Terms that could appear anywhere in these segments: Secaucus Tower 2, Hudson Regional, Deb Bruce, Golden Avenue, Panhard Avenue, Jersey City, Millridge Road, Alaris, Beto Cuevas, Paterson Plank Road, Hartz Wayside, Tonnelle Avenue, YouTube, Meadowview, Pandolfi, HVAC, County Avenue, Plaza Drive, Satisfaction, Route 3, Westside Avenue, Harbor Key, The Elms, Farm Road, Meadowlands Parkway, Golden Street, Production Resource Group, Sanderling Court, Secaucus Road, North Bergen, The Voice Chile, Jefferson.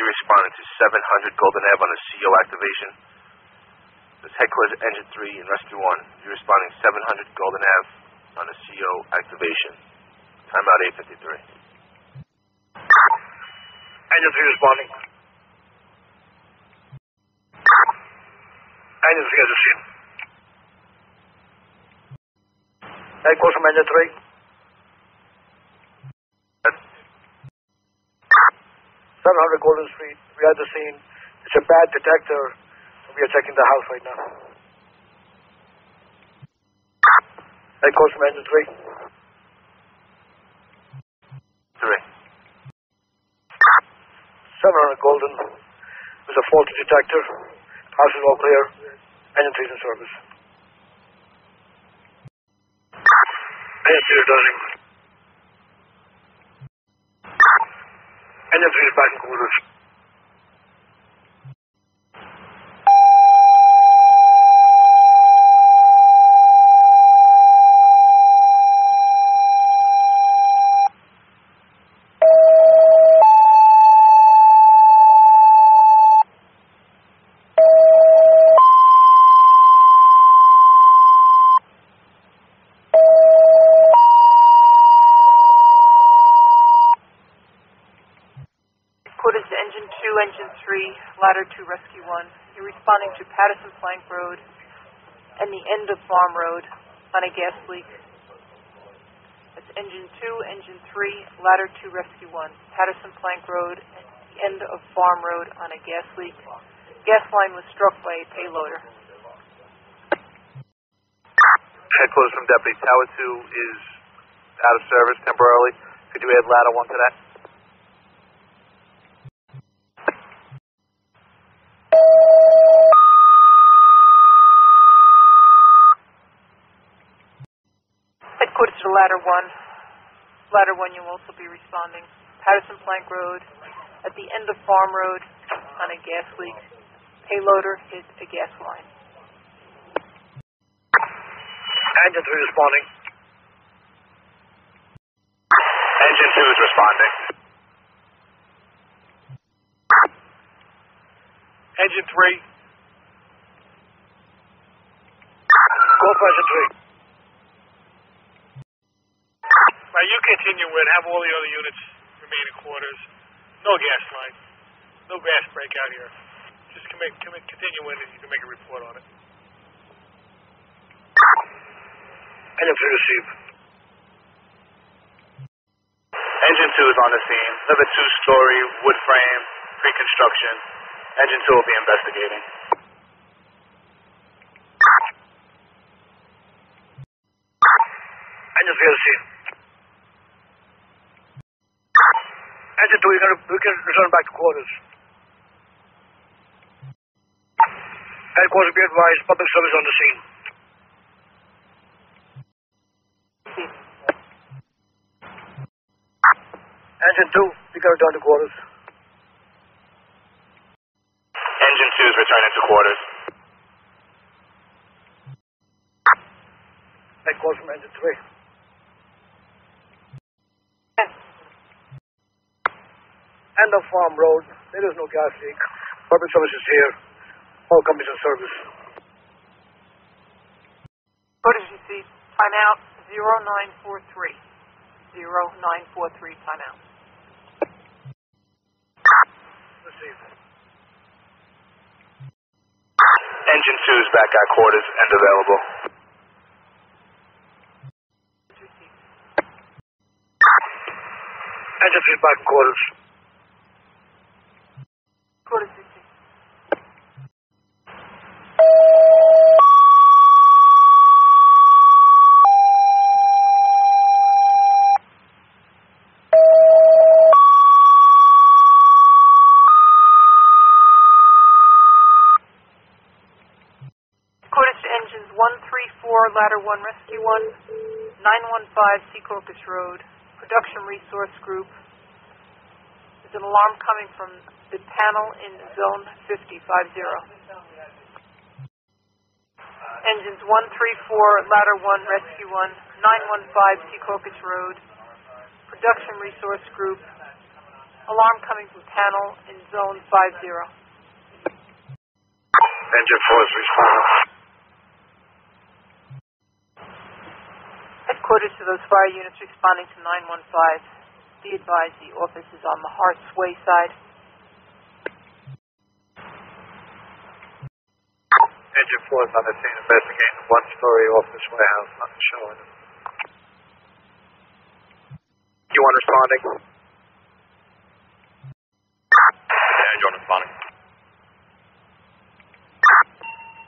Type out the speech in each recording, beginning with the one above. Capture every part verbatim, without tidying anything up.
P S E and G responded to seven hundred Golden Ave on a C O activation. This headquarters Engine three and Rescue one. You're responding seven hundred Golden Ave on a C O activation. Timeout eight fifty-three. Engine three responding. Engine three has a scene. Headquarters from Engine three. seven hundred Golden Street, we are the scene. It's a bad detector. We are checking the house right now. That goes from engine three. Three. seven hundred Golden. There's a faulty detector. House is all clear. Engine three is in service. Engine three is dodging. Engine three is back in quarters. Ladder two, Rescue one. You're responding to Paterson Plank Road and the end of Farm Road on a gas leak. That's Engine two, Engine three, Ladder two, Rescue one. Paterson Plank Road and the end of Farm Road on a gas leak. Gas line was struck by a payloader. Headquarters from Deputy Tower two is out of service temporarily. Could you add Ladder one to that? Ladder one. Ladder one, you'll also be responding. Paterson Plank Road, at the end of Farm Road, on a gas leak. Payloader hit a gas line. Engine three responding. Engine two is responding. Engine three. Go for engine three. You continue with, have all the other units remain in quarters. No gas line. No gas break out here. Just commit, commit, continue in and you can make a report on it. Engine three receive. Engine two is on the scene. Another two-story wood frame, pre-construction. Engine two will be investigating. Engine three receive. Engine two, we can, we can return back to quarters. Headquarters, be advised, public service on the scene. Engine two, we can return to quarters. Engine two is returning to quarters. Headquarters from engine three. End of Farm Road, there is no gas leak. Public service is here. All companies in service. Quarters received. Time out zero nine four three. zero nine four three, time out. Received. Engine two is back at quarters and available. Received. Engine three back at quarters. Quarters received. Quarters to engines one three four, Ladder one, Rescue one, nine one five Secaucus Road, Production Resource Group. There's an alarm coming from the panel in zone fifty, five zero. Engines one three four, Ladder one, Rescue one, nine one five Secaucus Road, Production Resource Group, Alarm coming from Tonnelle in zone five zero. Engine four is responding. Headquarters to those fire units responding to nine one five. Be advised the office is on the Hartz Wayside. Engine four is on the scene investigating the one-story office warehouse. Nothing showing. You want responding? Yeah, you want responding.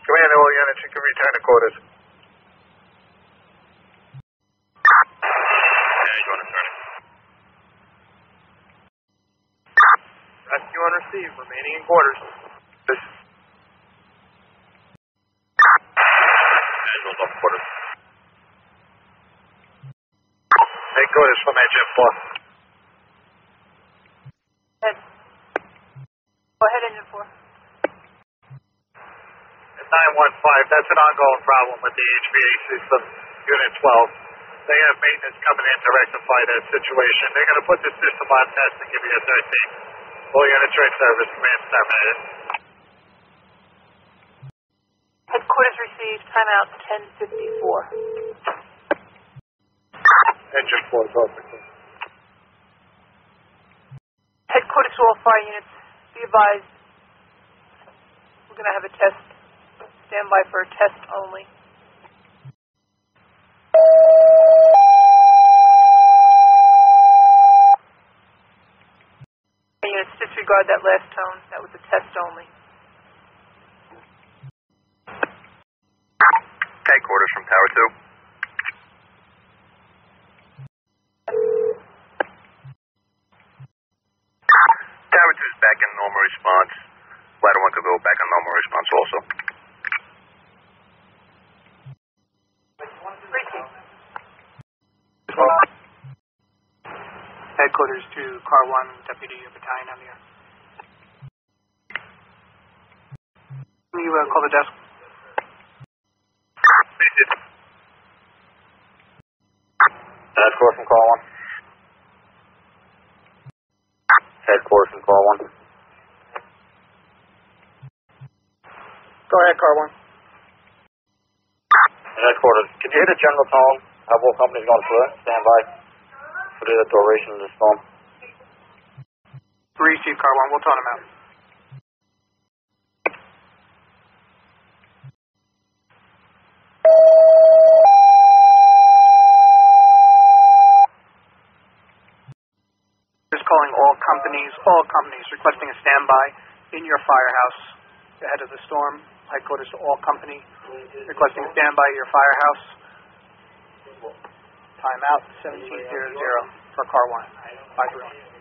Command all units, you can return to quarters. Yeah, you want returning. Rescue on receive, remaining in quarters. This is quarters. Take quarters from engine four. Head. Go ahead, engine four. At nine one five, that's an ongoing problem with the H V A C system, unit twelve. They have maintenance coming in to rectify that situation. They're going to put this system on test and give you a thirteen. All units are in service. Command terminated. Headquarters received. Timeout ten fifty-four. Engine four is open. Headquarters to all fire units. Be advised. We're going to have a test. Stand by for a test only. Fire units, disregard that last tone. That was a test only. Quarters from Tower two. Tower two is back in normal response. Ladder one could go back in normal response also. Headquarters to Car one, Deputy Battalion, I'm here. Can you uh, call the desk? Headquarters from call one. Headquarters from call one. Go ahead, car one. Headquarters, could you hit a general tone? Our whole company's going through it. Stand by for the duration of this storm. Receive, car one. We'll tone him out. Calling all companies, all companies requesting a standby in your firehouse ahead of the storm. Headquarters to all company requesting standby at your firehouse. Timeout seventeen hundred for car one. Bye, everyone.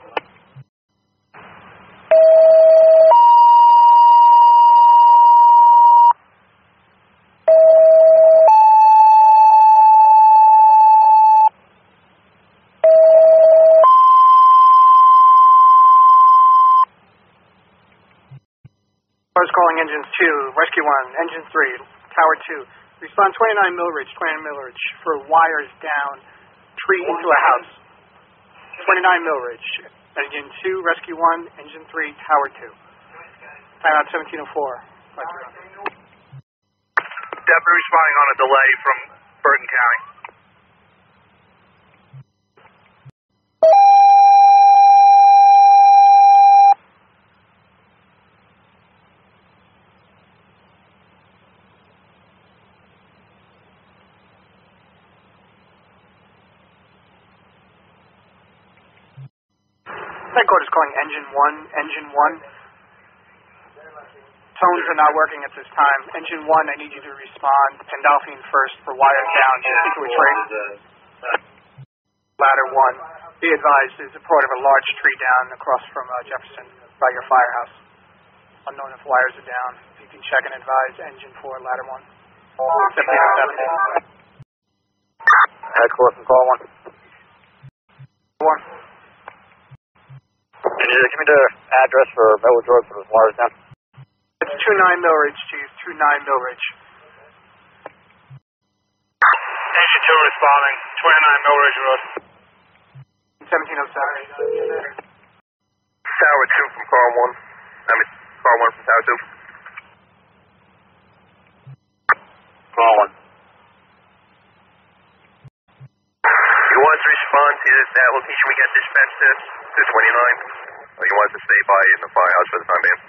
Calling engines two, rescue one, engine three, tower two. Respond twenty-nine Millridge, twenty-nine Millridge for wires down, tree into a house. twenty-nine Millridge, engine two, rescue one, engine three, tower two. Timeout seventeen oh four. Deputy responding on a delay from Bergen County. Headquarters calling engine one, engine one. Tones are not working at this time. Engine one, I need you to respond. Pandolfi first for wires down. Into a tree. Ladder one. Be advised, there's a part of a large tree down across from uh, Jefferson by your firehouse. Unknown if wires are down. If you can check and advise, engine four, ladder one. seventeen oh seven. Headquarters and call one. one. Give me the address for Millridge Road for the wires down. It's two nine Millridge, geez, two nine Millridge. Engine two responding, twenty-nine Millridge Road. seventeen oh seven. Tower two from car one. I mean, car one from Tower two. Car one. You want us to respond to that location we got dispatched to, two twenty-nine? Or you want us to stay by in the firehouse for the time being?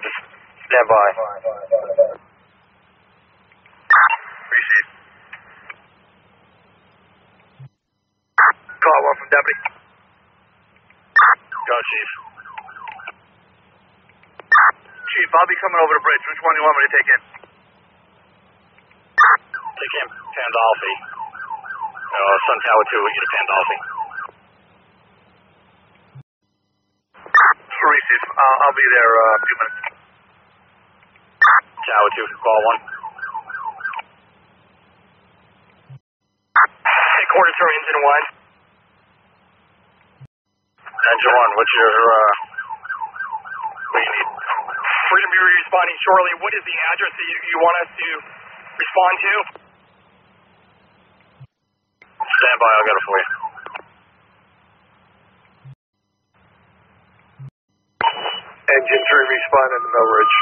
Just stand by. Appreciate it. Car one from Deputy. Go, Chief. Chief, I'll be coming over the bridge. Which one do you want me to take in? Take in Pandolfi. Uh, Sun Tower two, we get a Pandolfi. Sorry, Chief. Uh, I'll be there uh, a few minutes. Tower two, call one. Hey, quarter turn engine one. Engine one, what's your, uh, what do you need? We're going to be responding shortly. What is the address that you, you want us to respond to? Stand by, I'll get it for you. Engine three, respond in the Mill Ridge.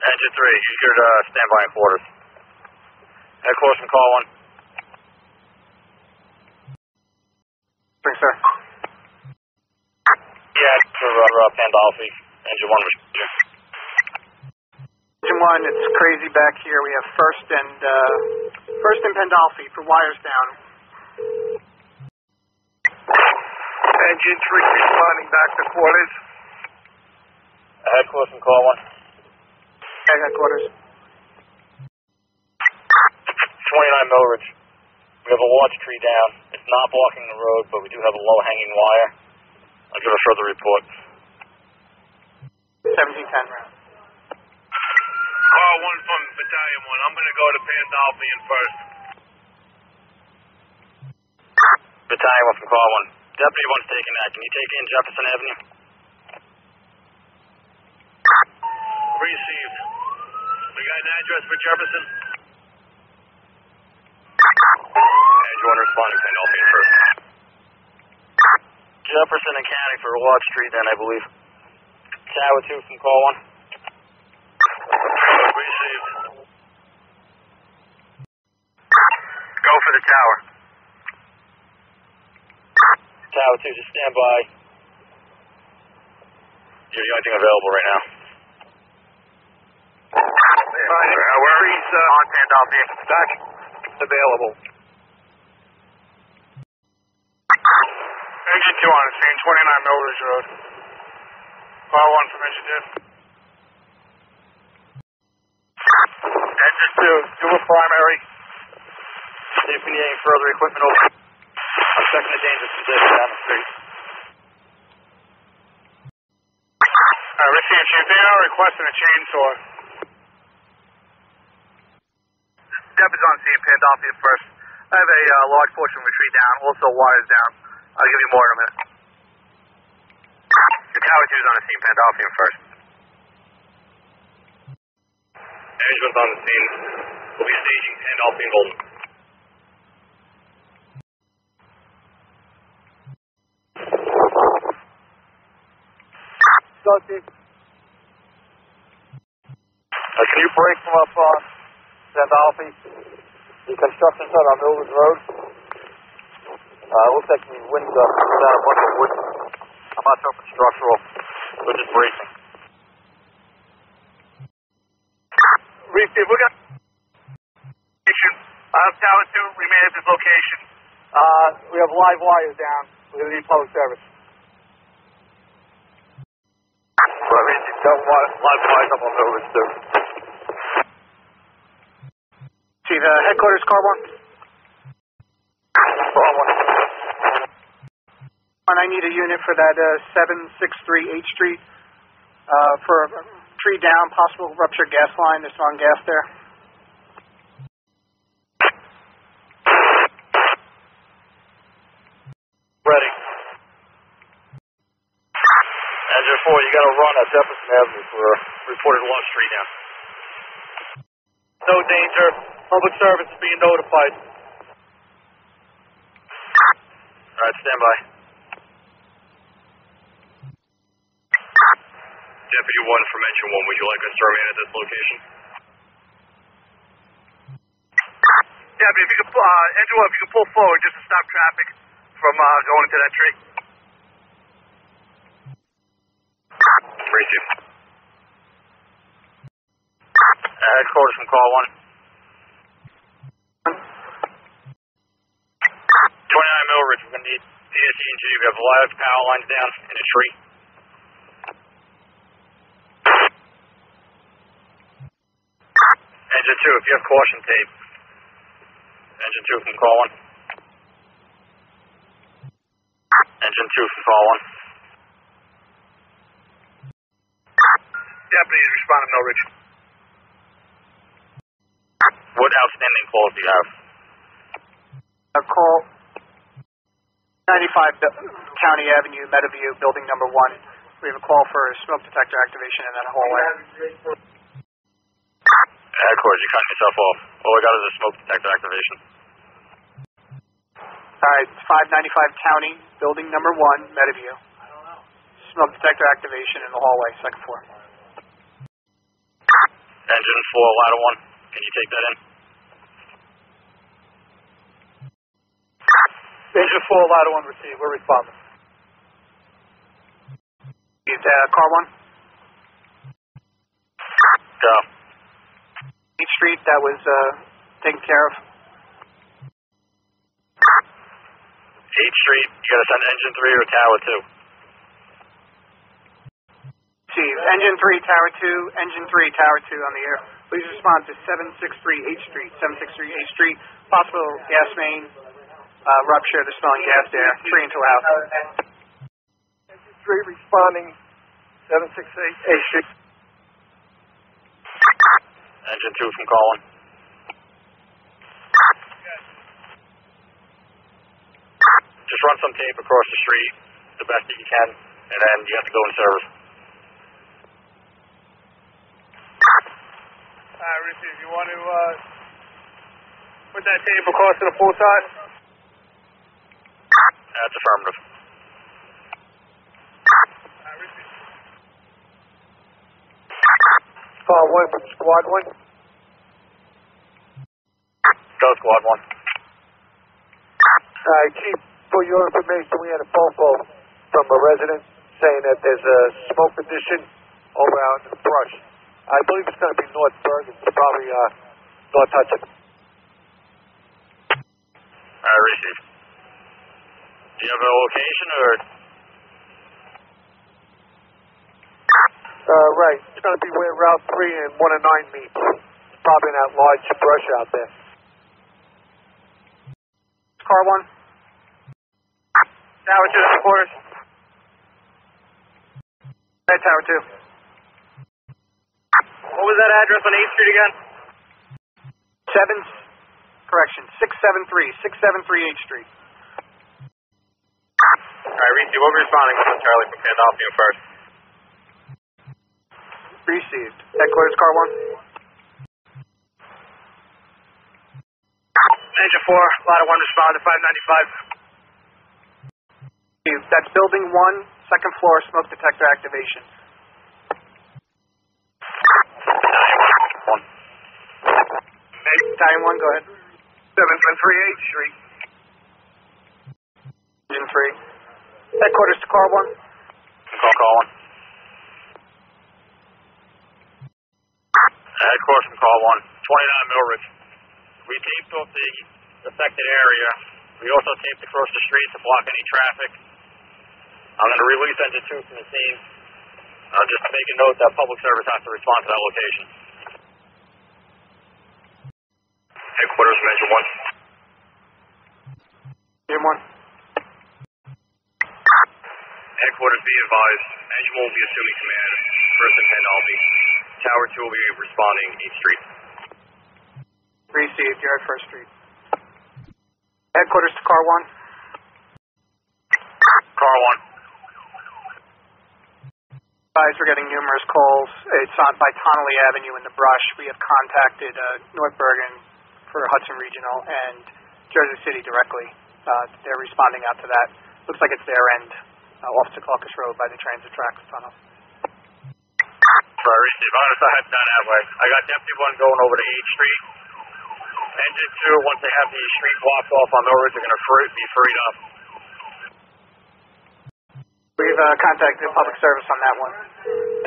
Engine three, you should uh, stand by in quarters. Head close and call one. Thanks, sir. Yeah, for uh, Pandolfi. Engine one, respond. Engine one, it's crazy back here. We have first and uh, first and Pandolfi for wires down. Engine three responding back to quarters. Headquarters and call one. Headquarters. twenty-nine Millridge. We have a watch tree down. It's not blocking the road, but we do have a low-hanging wire. I'll give a further report. seventeen ten round. Call one from Battalion one. I'm going to go to Pandolfi in first. Battalion one from call one. Deputy one's taking that. Can you take in Jefferson Avenue? Received. We got an address for Jefferson. Edge one responding, Pandolfi in first. Jefferson and County for Watch Street then, I believe. Tower two from call one. Received. Go for the tower. Tower two, just stand by. You're the only thing available right now. Alright, uh, where is uh, on Pandolfi? Back. Available. Engine two on the scene, twenty-nine Millridge Road. Call one from Engine two. Engine two, do a primary. See if we need any further equipment over. I'm checking the dangerous position down the street. I received you. They are requesting a chainsaw. Deb is on scene, Pandolfi first. I have a uh, large portion of the tree down, also wires down. I'll give you more in a minute. The tower two is on the scene, Pandolfi first. Management's on the scene. We'll be staging Pandolfi and Golden. Uh, can you break from up on Pandolfi? The construction site on Millwood Road. Uh, it looks like the wind's up without a bunch of wood. I'm not sure if it's structural, but just bracing. Receive, we got location. Uh, Tower two, remain at this location. Uh, we have live wires down. We're going to need public service. Got live wires up on Millridge too. Chief, uh, headquarters, car one. Car one. And I need a unit for that uh, seven six three H Street uh, for a tree down, possible ruptured gas line. There's strong gas there. Ready. Engine four, you got to run at Jefferson Avenue for a reported launch tree down. No danger. Public service is being notified. All right, stand by. Deputy one from Engine one, would you like us to remain at this location? Deputy, if you could, uh, Engine one, if you could pull forward just to stop traffic from uh, going into that tree. three two. Headquarters from call one. twenty-nine Millridge, we're going to need P S E and G. We have live power lines down in a tree. Engine two, if you have caution tape. Engine two from call one. Engine two from call one. Deputies respond to Millridge. What outstanding calls do you have? A call ninety-five County Avenue, Meadowview, building number one. We have a call for a smoke detector activation in that hallway. Headquarters, you're cutting yourself off. All I got is a smoke detector activation. All right, five ninety-five County, building number one, Meadowview. I don't know. Smoke detector activation in the hallway, second floor. Engine four, ladder one. Can you take that in? Engine four, ladder one, received. We're responding. Is uh, car one? Go. Main Street, that was uh, taken care of. eighth Street, you gotta send Engine three or Tower two. Chief, Engine three, Tower two, Engine three, Tower two on the air. Please respond to seven six three eighth Street, seven six three eighth Street, possible gas main. Uh, rupture, the smelling gas there, three into house. Engine three responding, seven six eight eighth Street. Engine two from call one. Just run some tape across the street, the best that you can, and then you have to go in service. Alright, Richie, if you want to uh, put that tape across to the full side? That's affirmative. Squad one, squad one. Go squad one. All right, Chief, for your information, we had a phone call from a resident saying that there's a smoke condition over out in the brush. I believe it's going to be North Bergen. It's probably uh, North Hudson. I received. Do you have a location or? Uh, right. It's going to be where Route three and one oh nine meet. Probably in that large brush out there. Car one. Tower two, headquarters. Hey, Tower two. What was that address on eighth Street again? Seven. Correction. six seven three. six seven three eighth Street. Alright, Reese, we'll be responding with Charlie from Pandolfi first. Received. Headquarters, car one. Engine four, ladder one respond to five ninety-five. That's building one, second floor, smoke detector activation. Battalion one, go ahead. seven one three eighth Street. Engine three. Headquarters to car one. Call car one. Headquarters from car one. twenty-nine Millridge. We taped off the affected area. We also taped across the street to block any traffic. I'm going to release engine two from the scene. Uh, just make a note that public service has to respond to that location. Headquarters from engine one. Engine one. Headquarters, be advised, Engine one will be assuming command, first and Pandolfi. Tower two will be responding, eighth Street. Received, you're at first Street. Headquarters to car one. Car one. Guys, we're getting numerous calls. It's on by Tonnelle Avenue in the brush. We have contacted uh, North Bergen for Hudson Regional and Jersey City directly. Uh, they're responding out to that. Looks like it's their end, uh, off Secaucus Road by the transit tracks tunnel. Sorry, receive. I'm going to head down that way. I got empty one going over to eighth street. Engine two, once they have the street blocked off on those, they're going to free, be freed up. We've uh, contacted public service on that one.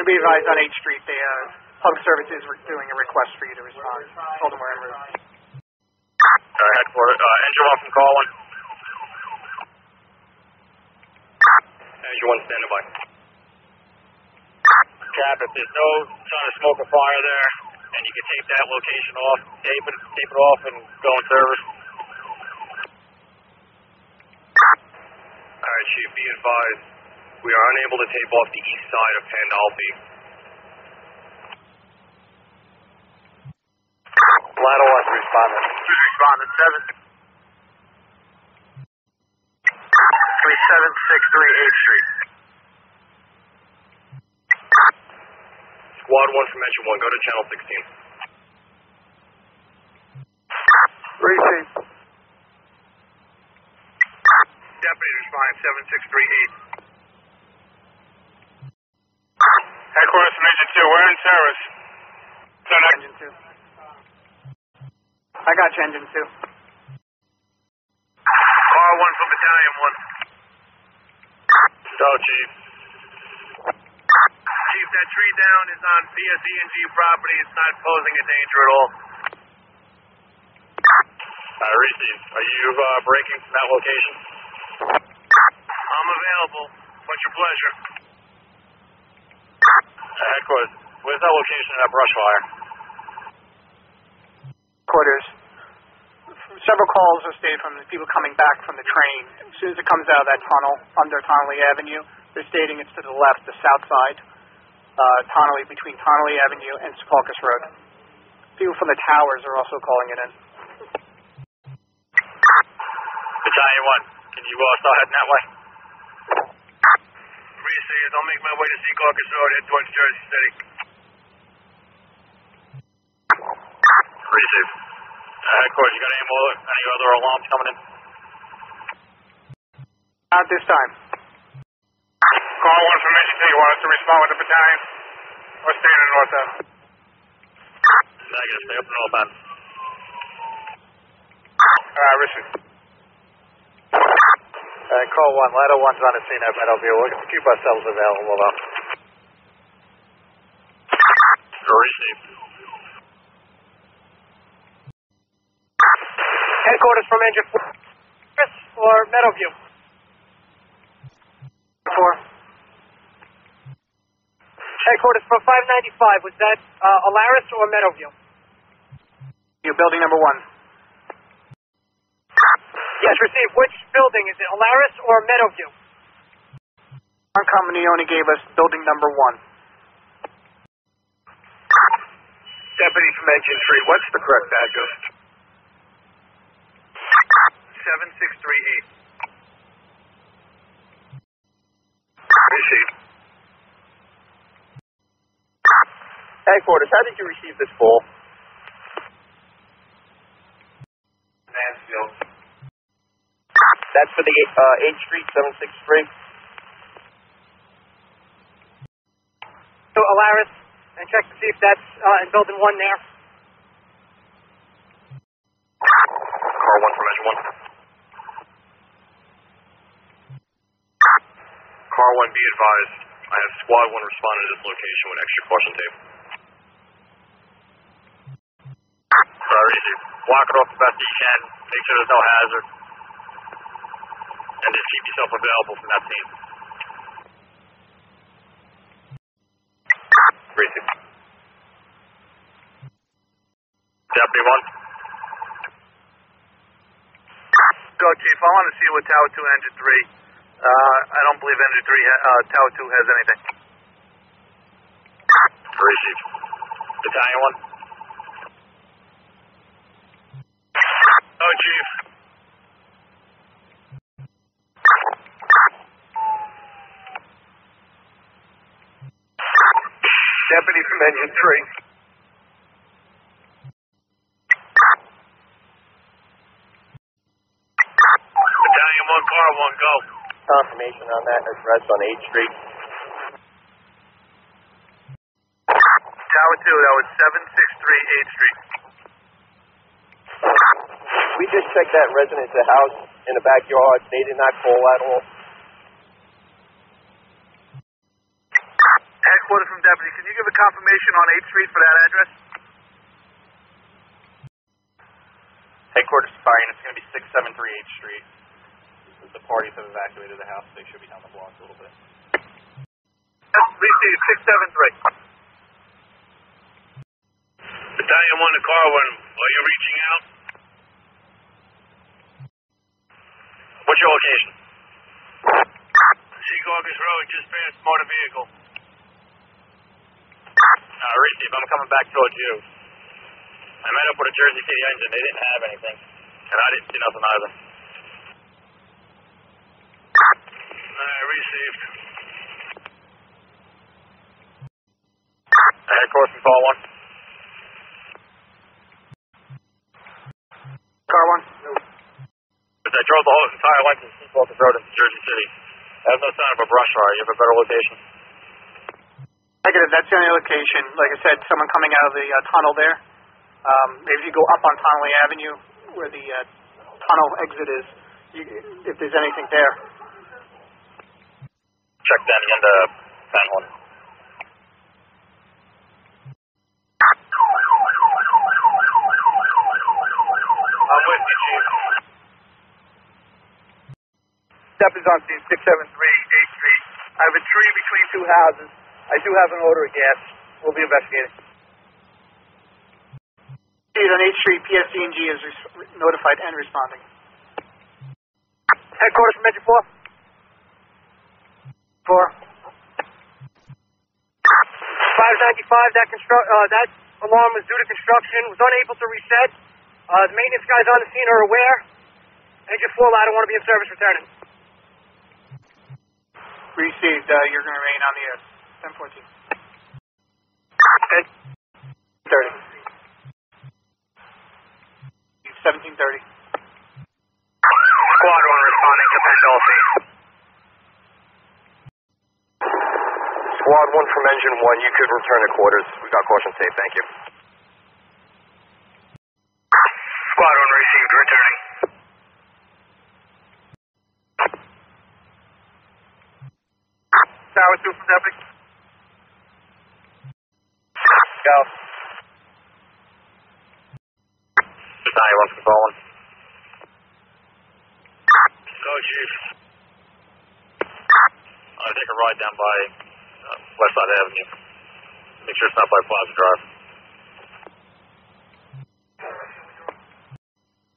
And be advised on eighth street, the uh, public service is re- doing a request for you to respond. Told them we're in route. Uh, headquarters, uh, engine one from calling. Engine one standing by. Cap, if there's no sign of smoke or fire there, and you can take that location off, tape it, tape it off, and go in service. All right, Chief, be advised. We are unable to tape off the east side of Pandolfi. Ladder one, respondent. Respondent seven. Three seven six three eighth Street. Squad one from engine one, go to channel sixteen. Receive. Deputy respondent seven six three eight. Headquarters from engine two, we're in service. So next. Engine two. I got you, engine two. Car one from battalion one. So, Chief. Chief, that tree down is on P S E and G property. It's not posing a danger at all. I received. Are you uh, breaking from that location? I'm available. What's your pleasure? Headquarters, where's that location of that brush fire? Headquarters, several calls are stayed from the people coming back from the train. As soon as it comes out of that tunnel under Tonnelle Avenue, they're stating it's to the left, the south side, uh, Tonnelle, between Tonnelle Avenue and Secaucus Road. People from the towers are also calling it in. Battalion one, can you uh, start heading that way? I'll make my way to Secaucus Road, head towards Jersey City. Receive. Headquarters, you got any more, any other alarms coming in? Not this time. Call one from engine two, you want us to respond with the battalion? Or stay in the north end? Negative, stay up in all bands. Alright, receive. Uh, call one, ladder one's on the scene at Meadowview. We're going to keep ourselves available though. Receive. Headquarters from engine four. Chris or Meadowview? Four. Headquarters from five ninety-five. Was that uh, Alaris or Meadowview? You building number one. Yes, received. Which building? Is it Alaris or Meadowview? Our company only gave us building number one. Deputy from engine three, what's the correct address? seven six three eight. Received. Headquarters, how did you receive this call? Mansfield. That's for the uh, eighth street, seven six three. So Alaris, and check to see if that's uh, in building one there. Car one from engine one. Car one, be advised. I have squad one responding to this location with extra caution tape. Sorry, block it off the best you can. Make sure there's no hazard. And just keep yourself available from that team. Receive. Deputy one. Go, Chief. I want to see what Tower two, Engine three. Uh, I don't believe Engine three, ha- uh, Tower two has anything. Receive. Battalion one. Go, Chief. Deputy from engine three. information on that address on eighth Street? Tower two, that was seven six three eighth Street. We just checked that residence, the house in the backyard. They did not call at all. Headquarters from Deputy, can you give a confirmation on eighth Street for that address? Headquarters is fine. It's going to be six seven three eighth Street. The parties have evacuated the house. They should be down the block a little bit. Received six seven three. Battalion one, the car one. Are you reaching out? What's your location? Secaucus Road, just past motor vehicle. Uh, received. I'm coming back towards you. I met up with a Jersey City engine. They didn't have anything. And I didn't see nothing either. Alright, received. Headquarters from call one. Car one? No. I drove the whole entire length of the Secaucus Road into Jersey City. There's no sign of a brush fire. You have a better location? Negative. That's the only location. Like I said, someone coming out of the uh, tunnel there. Um, if you go up on Tonnelle Avenue, where the uh, tunnel exit is, you, if there's anything there. Check that again to Panhard. I'm with you, Chief. Step is on scene six seven three eighth Street. I have a tree between two houses. I do have an odor of gas. We'll be investigating. On eighth Street, P S E and G is res- notified and responding. Headquarters from Engine four. four. five ninety-five, that, constru- uh, that alarm was due to construction, was unable to reset. Uh, the maintenance guys on the scene are aware. Engine four, I don't want to be in service returning. Received, uh, you're going to remain on the air. ten fourteen. Okay. thirty. seventeen thirty. Squad one responding to Pandolfi. Squad one from engine one, you could return to quarters. We got caution safe, thank you. Squad one received, returning. Tower two from Deputy. Go. ninety-one from call one. Go, Chief. I'm going to take a ride down by uh, Westside Avenue. Make sure it's not by Plaza Drive.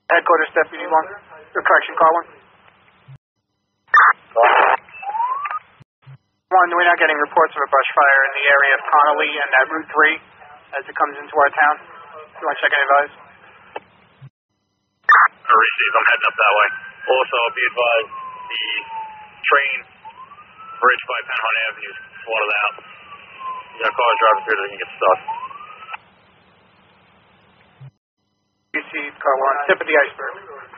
Headquarters, Deputy one. Your correction, car one. One, we're not getting reports of a brush fire in the area of Tonnelle and at Route three as it comes into our town. Do you want to check and advise? Received. I'm heading up that way. Also, be advised, the train bridge by Panhard Avenue is flooded out. You got cars driving through that can get stuck. Received, car one. Tip of the iceberg.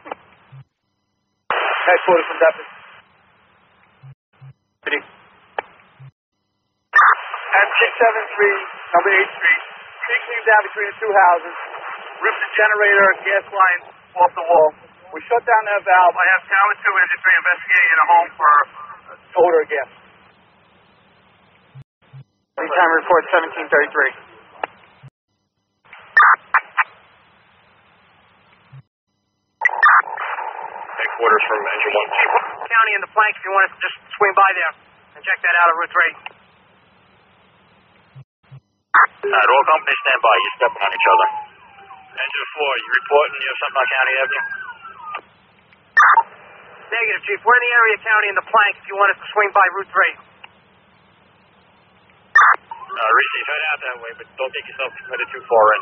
Headquarters from Deputy. Deputy. At six seven three, number eighth Street. Tree cleaved down between the two houses. Ripped the generator, gas line off the wall. We shut down that valve. I have Tower two Engine three investigating a home for odor again. Time report seventeen thirty-three. Headquarters from Engine one. County in the plank if you want to just swing by there and check that out at Route three. Alright, all companies stand by. You're stepping on each other. Engine four, you reporting? You have something on County Avenue? Negative, Chief. We're in the area of County in the plank if you want us to swing by Route three. Uh, receive, head out that way, but don't get yourself committed too far in.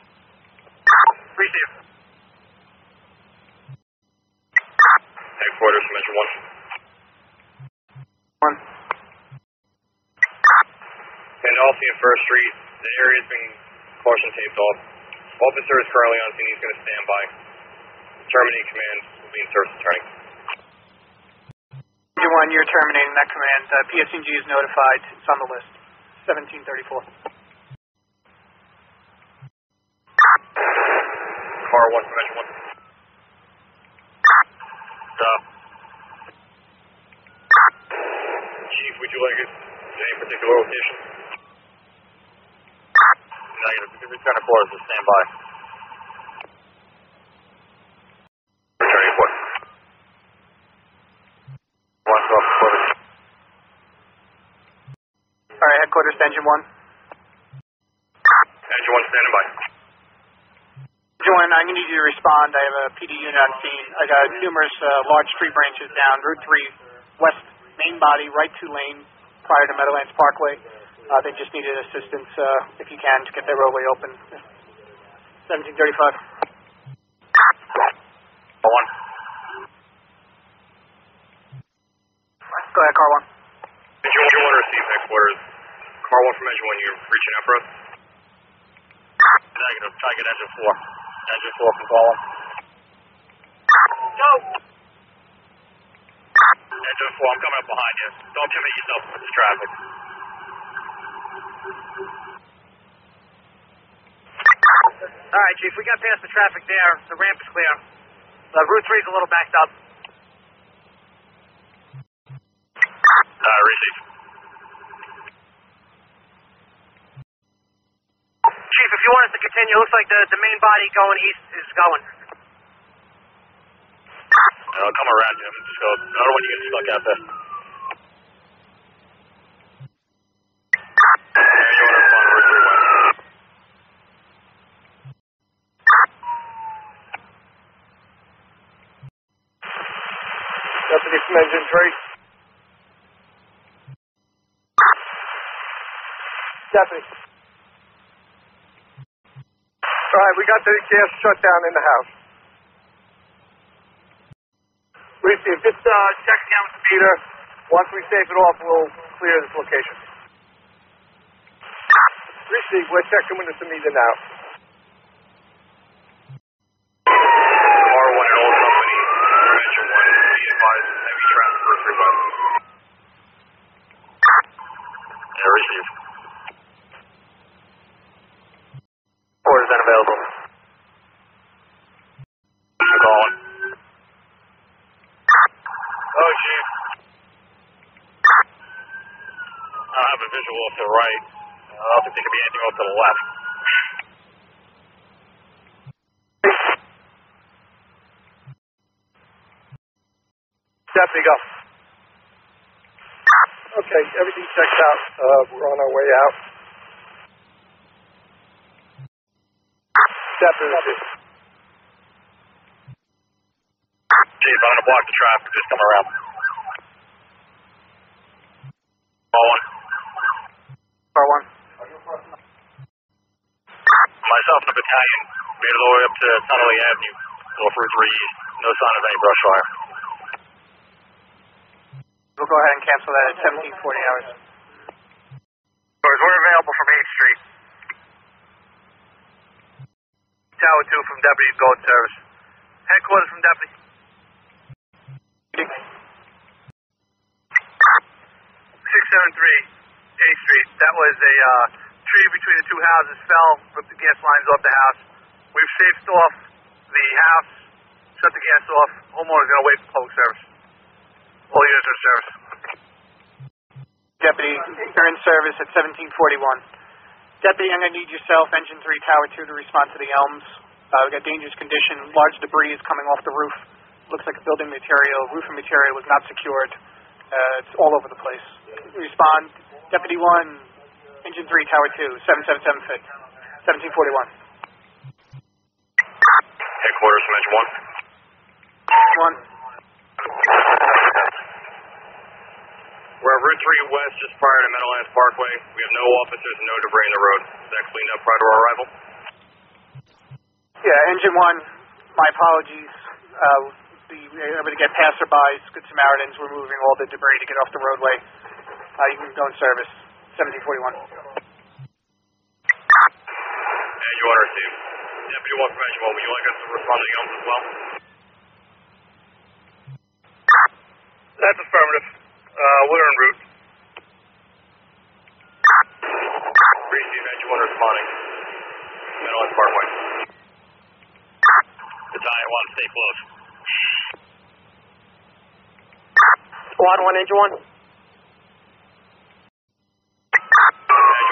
Receive. Headquarters from Engine one. one. And also in First Street, the area's been caution taped off. Officer is currently on scene. He's going to stand by. Terminating command will be in service returning. when you're terminating that command, uh, P S E and G is notified. It's on the list. seventeen thirty-four. Car one, Dimension one. Stop. Chief, would you like us to any particular location? Negative. It's kind of close, so stand by. Headquarters to Engine one. Engine one, standing by. Engine one, I need you to respond. I have a P D unit on scene. I got numerous uh, large tree branches down Route three, west main body, right two lane, prior to Meadowlands Parkway. Uh, they just needed assistance, uh, if you can, to get that roadway open. seventeen thirty-five. Car one. Go ahead, car one. Engine one, one receive headquarters. Car one from Engine one, you reaching out for us? Negative, try to get Engine four. Engine four from call one. Go! Engine four, I'm coming up behind you. Don't commit yourself to this traffic. Alright, Chief, we got past the traffic there. The ramp is clear. Uh, Route three is a little backed up. Uh, receive. Chief, if you want us to continue, it looks like the, the main body going east is going. I'll come around to him, so I don't want you to get stuck out there. Deputy from Engine three. Deputy. All right, we got the gas shutdown in the house. Receive. Just uh, check down with Peter. Once we save it off, we'll clear this location. Receive. We're checking with the meter now. R one and Old Company, Dimension one, be advised, heavy traffic for three miles. Yeah, receive. Is unavailable. I'm calling. Oh, Chief. I don't have a visual off to the right. I don't think there could be anything off to the left. Stephanie, go. Okay, everything checked out. Uh, we're on our way out. Chief, I'm going to block the traffic. Just come around. Car one. Car one. Myself and a battalion made it all the way up to Tonnelle Avenue, off Route three East. No sign of any brush fire. We'll go ahead and cancel that at seventeen forty hours. We're available from eighth Street. Tower two from Deputy Gold Service. Headquarters from Deputy. six seventy-three A Street. That was a uh, tree between the two houses fell, ripped the gas lines off the house. We've safed off the house, shut the gas off. Homeowner's going to wait for public service. All units are in service. Deputy, you're in service at seventeen forty-one. Deputy, I'm going to need yourself, Engine three, Tower two, to respond to the Elms. Uh, we've got dangerous condition. Large debris is coming off the roof. Looks like a building material. Roofing material was not secured. Uh, it's all over the place. Respond. Deputy one, Engine three, Tower two, seven seven seven six, seventeen forty-one. Headquarters from Engine one. one. We're at Route three West, just prior to Meadowlands Parkway. We have no officers and no debris in the road. Is that cleaned up prior to our arrival? Yeah, Engine one, my apologies. Uh, we were able to get passerbys, Good Samaritans. We're moving all the debris to get off the roadway. Uh, you can go in service. seventeen forty-one. Engine one, received. Deputy one from Engine one, would you like us to respond to the Elms as well? That's affirmative. Uh, we're en route. Receive engine one responding. Meadowlands Parkway. It's I, one, stay close. Squad one, engine one. Engine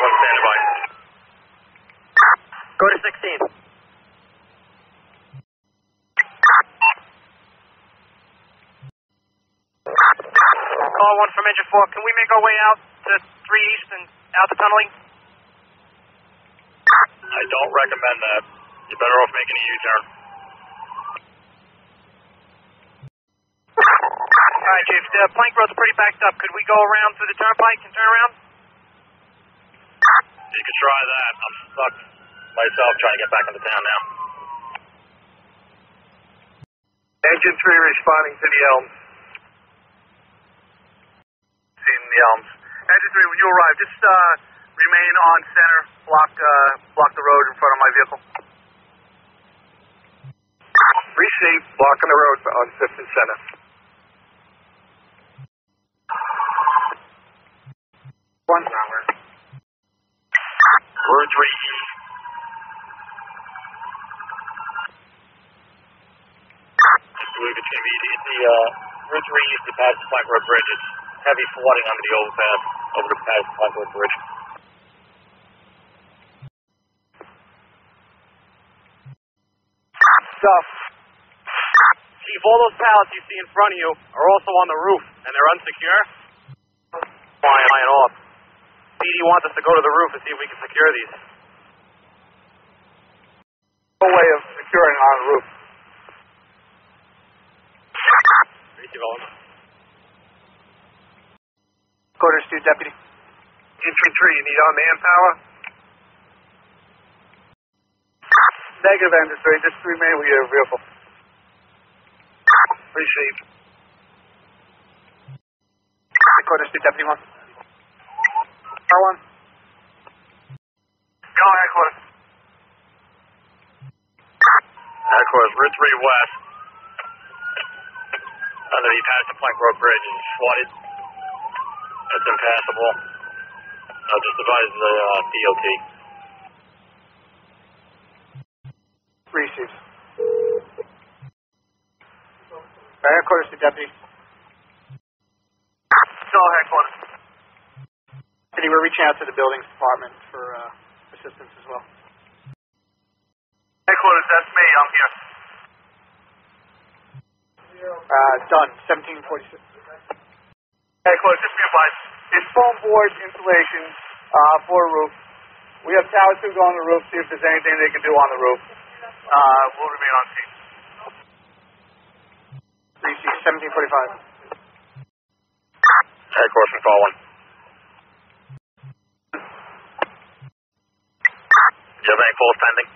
one, stand by. Go to sixteen. Call one from engine four. Can we make our way out to three east and out the tunneling? I don't recommend that. You're better off making a U-turn. All right, Chief. The Plank Road's pretty backed up. Could we go around through the turnpike and turn around? You could try that. I'm stuck myself trying to get back into town now. Engine three responding to the Elms. The Elms. Engine three, when you arrive, just uh, remain on center, block uh, block the road in front of my vehicle. Receive, blocking the road on fifth and Center. One number. Route three. I believe it's going to be the uh, Route three is the Paterson Plank Road bridges. Heavy flooding under the overpass, over the Paterson Plank Road bridge. Stuff. Chief, all those pallets you see in front of you are also on the roof, and they're unsecure. Why am I off? P D wants us to go to the roof and see if we can secure these. No way of securing on the roof. Quarters two, deputy. Entry three, you need on-man power? Negative, engine three, just remain with your vehicle. Received. Quarters two, deputy one. Power one. Go ahead, quarters. Quarters, Route three west. Under the Paterson Plank Road bridge is flooded. It's impassable. I'll just advise the uh, D O T. Received. Headquarters to deputy. Still headquarters. Deputy, we're reaching out to the buildings department for uh, assistance as well. Headquarters, that's me. I'm here. Uh, done. seventeen forty-six. Headquarters, just be advised. It's foam board insulation uh, for a roof. We have tower two go on the roof, see if there's anything they can do on the roof. Uh, we'll remain on scene. D C seventeen forty-five. Headquarters, we call one. Do you have any calls pending?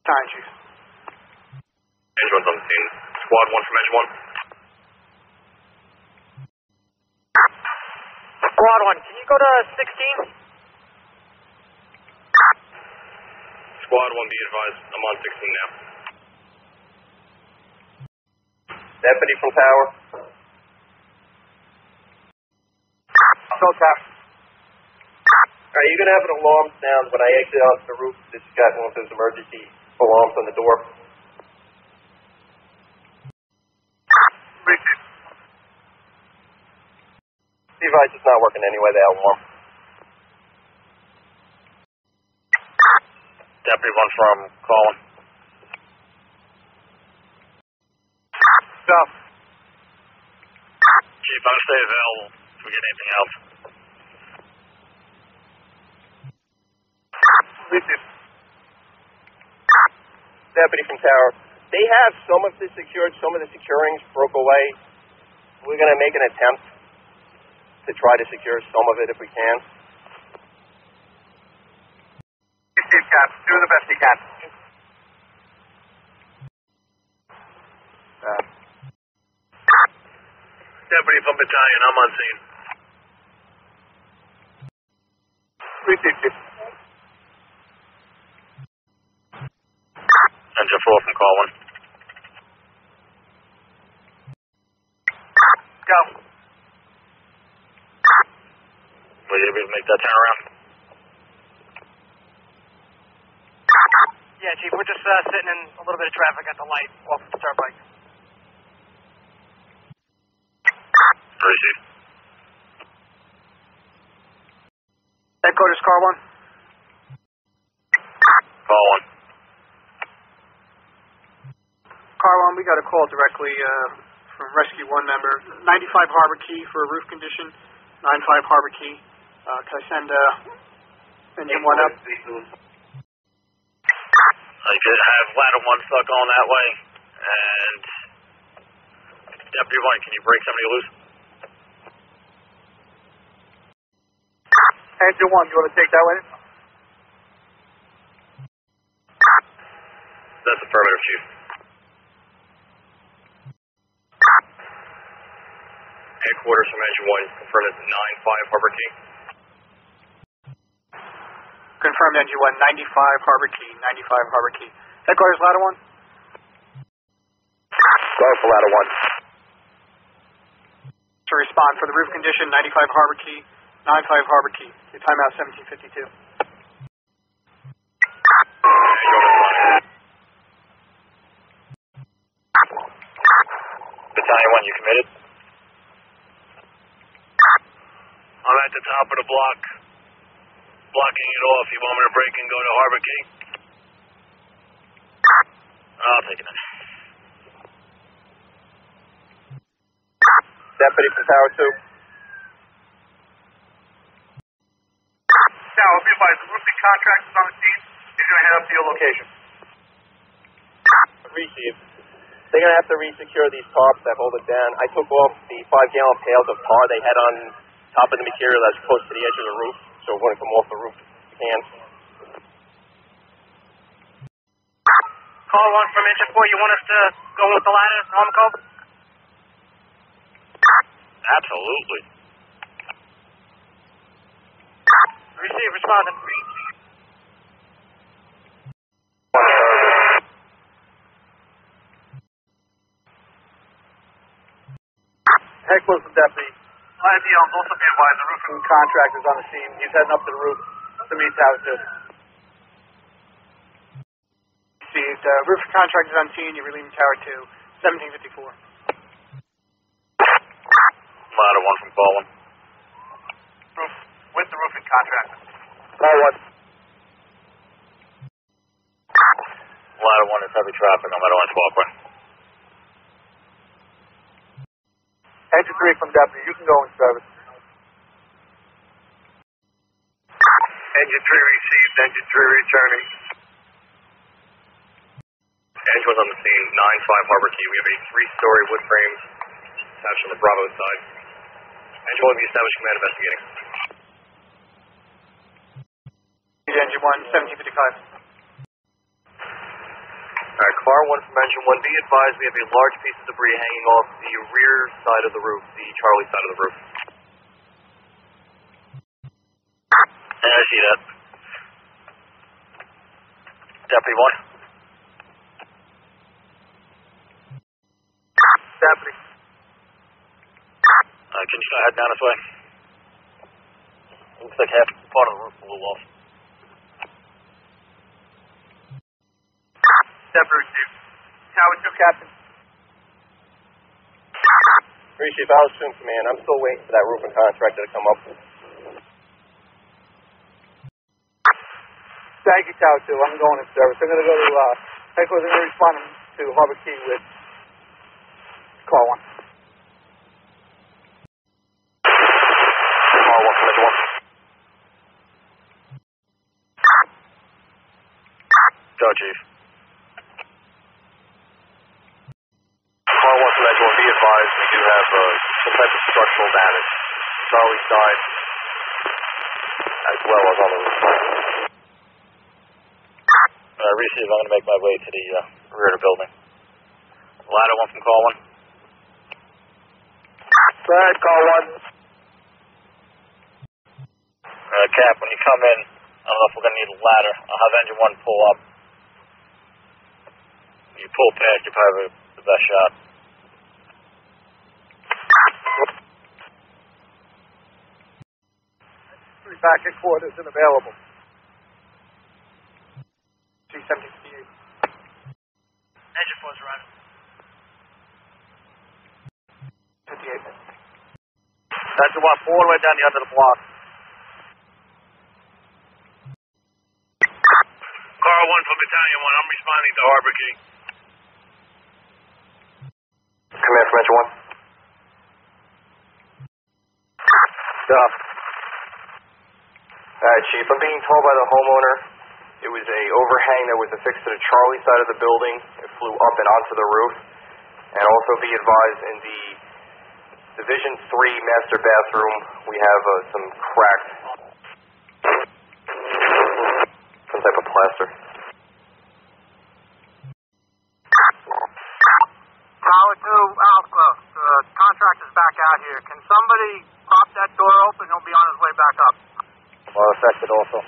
Time, Chief. Engine one's on the scene. Squad one from engine one. Squad one, can you go to sixteen? Squad one, be advised, I'm on sixteen now. Deputy from tower. Still tap. Alright, you're gonna have an alarm sound when I exit onto the roof. This has got one of those emergency alarms on the door. Device is not working anyway, they are warm. Deputy one from Colin. Stop. Chief, I'm stay available if we get anything else. Deputy from tower. They have some of this secured, some of the securings broke away. We're going to make an attempt to try to secure some of it if we can. Steve, Cap, do the best you can. Uh. Deputy from battalion, I'm on scene. Received, Chief. Engine four from call one. go. Will you be able to make that turnaround? Yeah, Chief, we're just uh, sitting in a little bit of traffic at the light off the turnpike. Receive. Headquarters, car one. Call one. Car one, we got a call directly uh, from Rescue one member. ninety-five Harbor Key for a roof condition. ninety-five Harbor Key. Uh, can I send uh, engine one up? I could have ladder one stuck on that way. And Deputy one, can you break somebody loose? Engine one, you want to take that way? That's affirmative, Chief. Headquarters from Engine one, confirm it's ninety-five Harbor Key. Confirmed Engine one, ninety-five Harbor Key, ninety-five Harbor Key. Headquarters, ladder one. Sorry for ladder one. To respond for the roof condition, ninety-five Harbor Key, ninety-five Harbor Key. Your timeout, seventeen fifty-two. Battalion one, you committed? I'm at the top of the block, blocking it off. You want me to break and go to Harbor Key? I'll take it then. Deputy from Tower two. Now, I'll be advised, the roofing contract is on the scene. He's going to head up to your location. Received. They're going to have to resecure these tarps that hold it down. I took off the five-gallon pails of tar they had on top of the material that's close to the edge of the roof, so it wouldn't come off the roof. You can. Call one from Engine four. You want us to go with the ladder to home code? Absolutely. Receive, responding. Heck was the deputy. I have the Elms also be advised the roofing contractor is on the scene. He's heading up the roof to meet Tower two. Received. Uh, roofing contractor is on scene. You're relieving Tower two, seventeen fifty-four. Ladder one from call one. Roof with the roofing contractor. Call one. Ladder one is heavy traffic on Meadowlands Parkway. Engine three from Deputy, you can go in service. Engine three received, Engine three returning. Engine one's on the scene, ninety-five Harbor Key. We have a three-story wood frame attached on the Bravo side. Engine one, the established command investigating. Engine one, seventeen fifty-five. Alright, car one from Engine one, be advised we have a large piece of debris hanging off the rear side of the roof, the Charlie side of the roof. Yeah, I see that. Deputy one. Deputy. Uh, can you go ahead down this way? Looks like half part of the roof blew off. Deputy Chief. Tower two, Captain. Three Chief, I'll assume command. I'm still waiting for that roofing contractor to come up. Thank you, Tower two. I'm going in service. I'm going to go to, uh, headquarters. I'm going to respond to Harbor Key with call one. Call one, call one. Go, Chief. We do have uh, some type of structural damage. Charlie's died, as well as on the roof. I uh, receive. I'm going to make my way to the uh, rear of the building. Ladder one from call one. Go ahead, call one. Uh, Cap, when you come in, I don't know if we're going to need a ladder. I'll have Engine one pull up. When you pull past, you're probably the best shot. Three back and court isn't available. three seventy-eight. Engine four's arriving. fifty-eight minutes. Time to walk all the way down the end of the block. Car one for Battalion one, I'm responding to Harbor Key. Command from Engine one. Stop. Alright, Chief, I'm being told by the homeowner it was a overhang that was affixed to the Charlie side of the building. It flew up and onto the roof. And also be advised, in the Division three master bathroom, we have uh, some cracked, some type of plaster. Tower two Alpha, the contractor's back out here. Can somebody pop that door open? He'll be on his way back up. Well, affected also.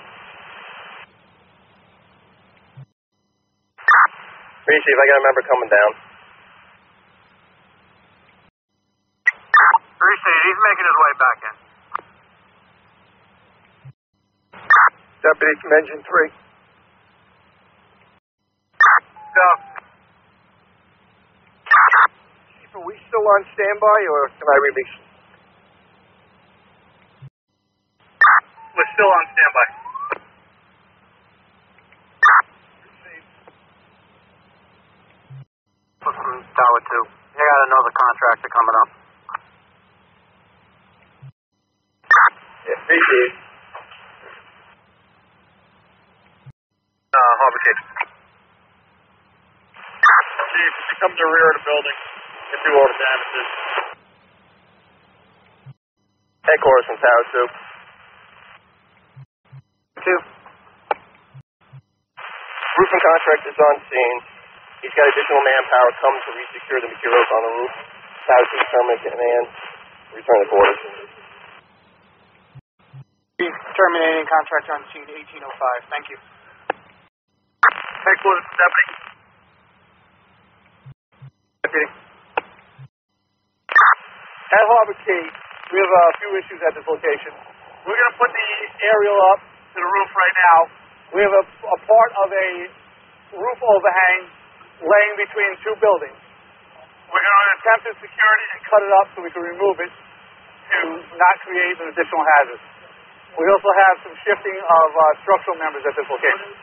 Receive, I got a member coming down. Receive, he's making his way back in. Deputy from Engine three. Stop. Chief, are we still on standby, or can I release? We're still on standby. From Tower two. They got another contractor coming up. Yeah, appreciate it. Uh, Harbor Key. Chief, come to the rear of the building. Get through all the damages. Headquarters from Tower two. two. Roofing contractor is on scene. He's got additional manpower coming to re-secure the materials on the roof. Tower two terminate command. Return to quarters. Terminating contract on scene eighteen oh five. Thank you. Headquarters, Deputy. Deputy. At Harbor Key, we have a few issues at this location. We're going to put the aerial up to the roof right now. We have a, a part of a roof overhang laying between two buildings. We're going to attempt to secure it and cut it up so we can remove it to not create an additional hazard. We also have some shifting of uh, structural members at this location.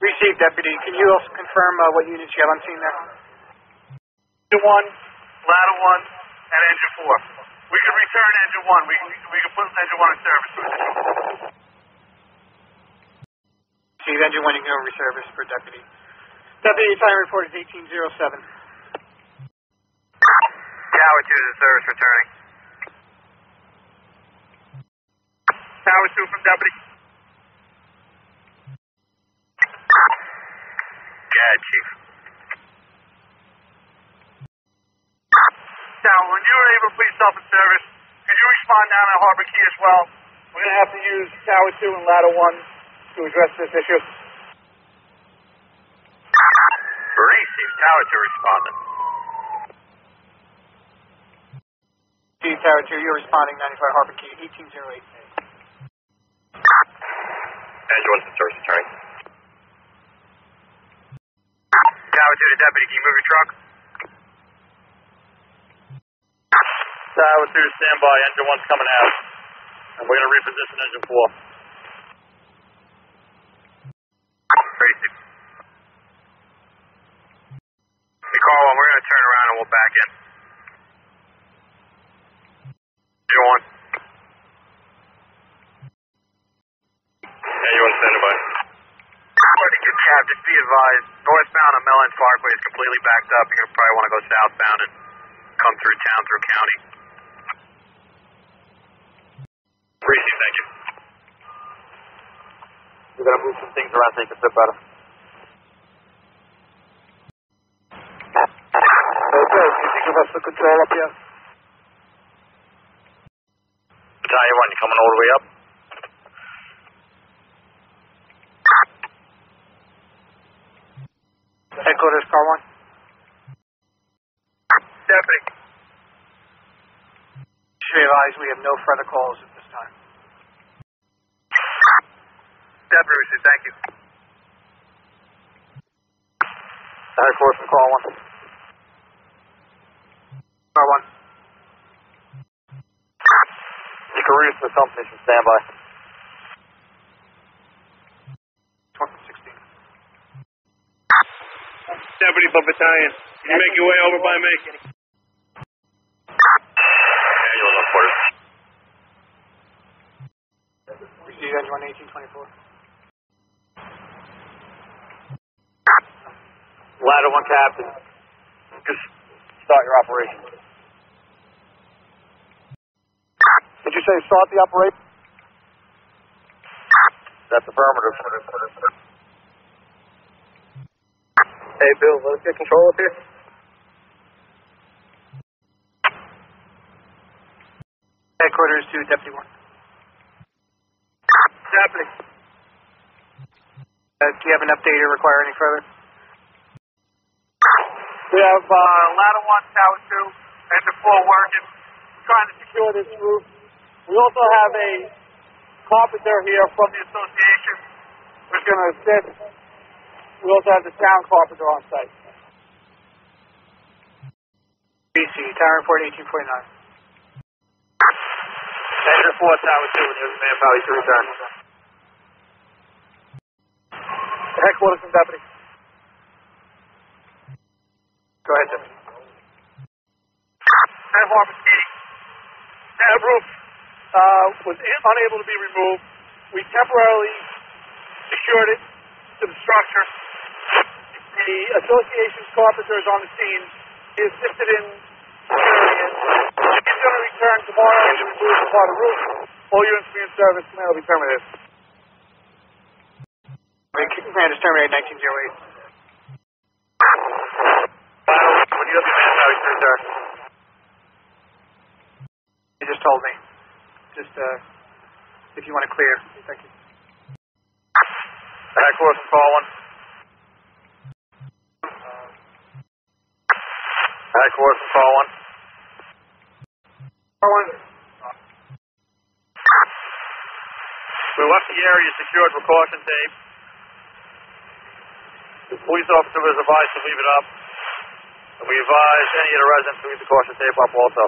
Received, Deputy. Can you also confirm uh, what units you have on scene there? Engine one, Ladder one, and Engine four. We can return Engine one. We, we can put Engine one in service. Received, Engine one, you can go reservice for Deputy. Deputy, time report is eighteen oh seven. Tower two is in service returning. Tower two from Deputy. Yeah, Chief. Now, when you were able to please self in service, could you respond down at Harbor Key as well? We're going to have to use Tower two and Ladder one to address this issue. Receive, Tower two responding. Receive, Tower two, you're responding, ninety-five Harbor Key, eighteen oh eight. Engine one's in service returning. Tower two to Deputy, can you move your truck? Tower two, stand by. Engine one's coming out. And we're going to reposition Engine four. Crazy. Car one, we're going to turn around and we'll back in. Engine one. Cab, just be advised, northbound on Meadowlands Parkway is completely backed up. You're going to probably want to go southbound and come through town, through county. Appreciate it, thank you. We're going to move some things around so you can fit better. Hey, Bill, can you give us the control up here? Battalion one, you coming all the way up? Headquarters, car one. Deputy. advised, we have no further calls at this time. Deb Bruce, thank you. nine four from call one. Car one. Mister Roos and the company should stand by. Deputy Bub Battalion, can you make your way over by me? Manual on quarter. Receive anyone eighteen twenty-four. Ladder one captain, just start your operation. Did you say start the operation? That's affirmative. Hey, Bill, let us get control up here. Headquarters to Deputy one. What's happening? Uh, do you have an update or require any further? We have uh, ladder one, tower two, and the floor working. We're trying to secure this roof. We also have a carpenter here from the association who's going to assist. We also have the town carpenter on site. B C, Tower Report eighteen forty-nine. Measure four, Tower two, and there's a man probably to return. Headquarters and Deputy. Go ahead, Deputy. That Harbor Key. That roof uh, was unable to be removed. We temporarily secured it to the structure. The association's carpenter is on the scene. He assisted in securing it. He's going to return tomorrow to remove the part of the roof. All units to be in service. Command will be terminated. Command is terminated nineteen oh eight. When you look at command, how he's through there. He just told me. Just, uh, if you want to clear. Thank you. Back course and call one. Back course and call one. We left the area secured with caution tape. The police officer was advised to leave it up. And we advise any of the residents to leave the caution tape up also.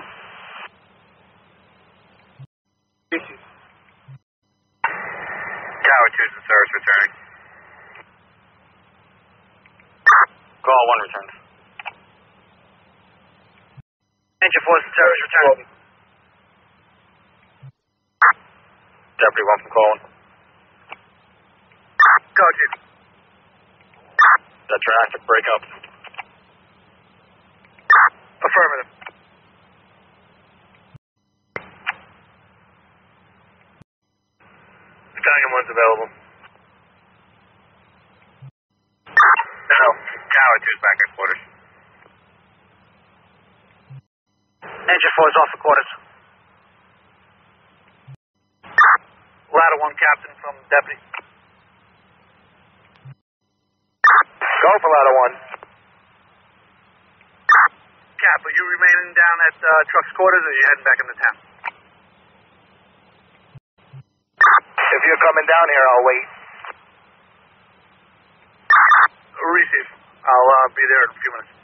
Tower two is in service returning. Call one returns. Engine four is in service returning. Deputy one from calling. Go to. The traffic break up. Affirmative. Battalion one's available. No. Tower two's back at quarters. Engine four's off at quarters. Ladder one captain from deputy. Go for ladder one. Cap, are you remaining down at uh, truck's quarters, or are you heading back into town? If you're coming down here, I'll wait. Receive. I'll uh, be there in a few minutes.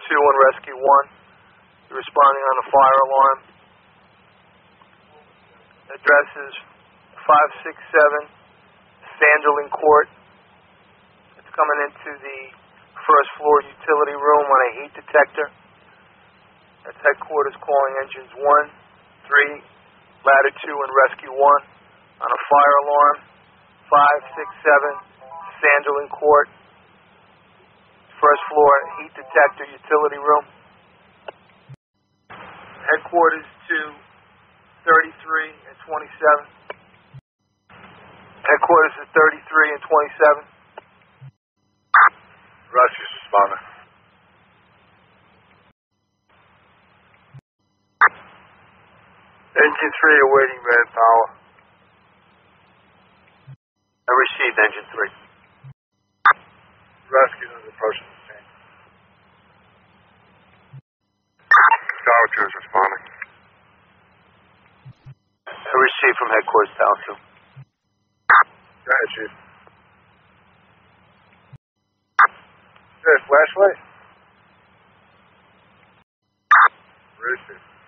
Two on rescue one, you're responding on a fire alarm. Address is five six seven Sanderling Court. It's coming into the first floor utility room on a heat detector. That's headquarters calling engines one, three, ladder two, and rescue one on a fire alarm. five six seven Sanderling Court, first floor, heat detector, utility room. Headquarters to thirty-three and twenty-seven. Headquarters to thirty-three and twenty-seven. Roger, responder. Engine three awaiting manpower. I received engine three. Rescue is approaching the scene. Dowager is responding. I received from headquarters Dowager. Go ahead, Chief. Is there a flashlight? Received.